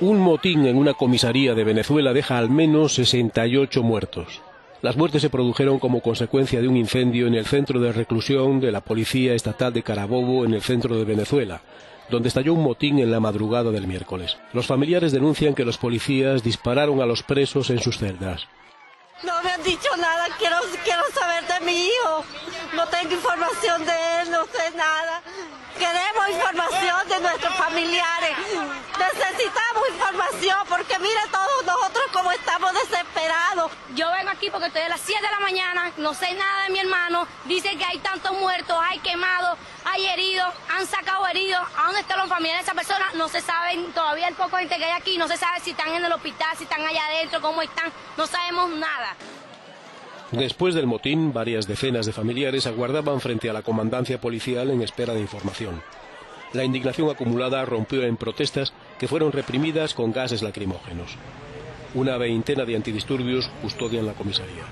Un motín en una comisaría de Venezuela deja al menos 68 muertos. Las muertes se produjeron como consecuencia de un incendio en el centro de reclusión de la Policía Estadal de Carabobo, en el centro de Venezuela, donde estalló un motín en la madrugada del miércoles. Los familiares denuncian que los policías dispararon a los presos en sus celdas. No me han dicho nada, quiero saber de mi hijo. No tengo información de él, no sé nada. Queremos información de nuestros familiares. Necesitamos información porque mira todos nosotros como estamos desesperados. Yo vengo aquí porque estoy a las 7 de la mañana, no sé nada de mi hermano. Dicen que hay tantos muertos, hay quemados, hay heridos, han sacado heridos. ¿A dónde están los familiares de esa persona? No se saben, todavía el poco gente que hay aquí, no se sabe si están en el hospital, si están allá adentro, cómo están, no sabemos nada. Después del motín, varias decenas de familiares aguardaban frente a la comandancia policial en espera de información. La indignación acumulada rompió en protestas que fueron reprimidas con gases lacrimógenos. Una veintena de antidisturbios custodian la comisaría.